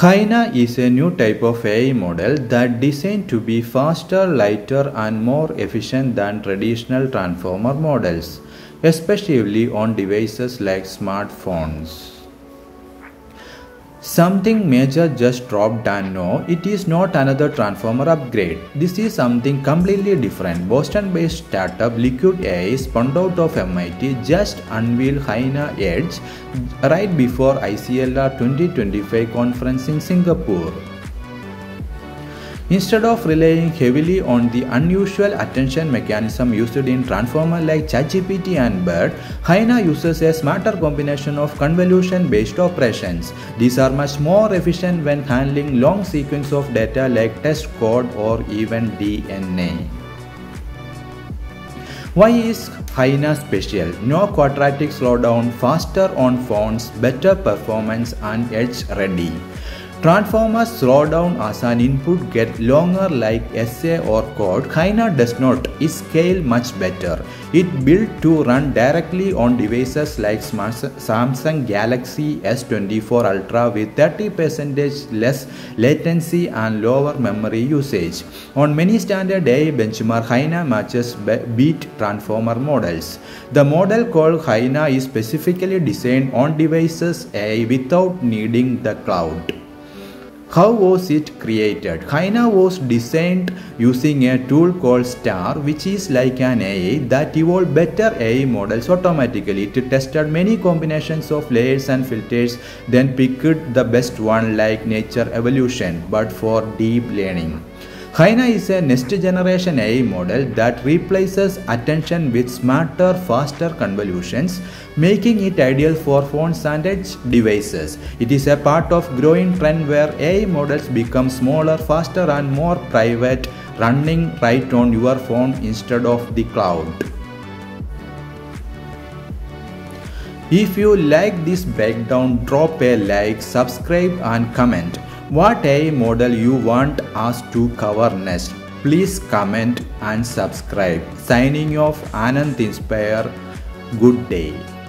Hyena is a new type of AI model that designed to be faster, lighter and more efficient than traditional transformer models, especially on devices like smartphones. Something major just dropped, and no, it is not another transformer upgrade. This is something completely different. Boston-based startup Liquid AI, spun out of MIT, just unveiled Hyena Edge right before ICLR2025 conference in Singapore. Instead of relying heavily on the unusual attention mechanism used in transformers like ChatGPT and BERT, Hyena uses a smarter combination of convolution-based operations. These are much more efficient when handling long sequences of data like test code or even DNA. Why is Hyena special? No quadratic slowdown, faster on phones, better performance and edge ready. Transformers slow down as an input get longer like essay or code. Hyena does not. It scale much better. It built to run directly on devices like Samsung Galaxy S24 Ultra with 30% less latency and lower memory usage. On many standard AI benchmark, Hyena matches BERT transformer models. The model called Hyena is specifically designed on devices AI without needing the cloud. How was it created? Hyena was designed using a tool called Star, which is like an AI that evolved better AI models automatically. It tested many combinations of layers and filters, then picked the best one like nature evolution, but for deep learning. Hyena is a next-generation AI model that replaces attention with smarter, faster convolutions, making it ideal for phones and edge devices. It is a part of growing trend where AI models become smaller, faster and more private, running right on your phone instead of the cloud. If you like this breakdown, drop a like, subscribe and comment. What AI model you want us to cover next? Please comment and subscribe. Signing off, Anand Inspires. Good day.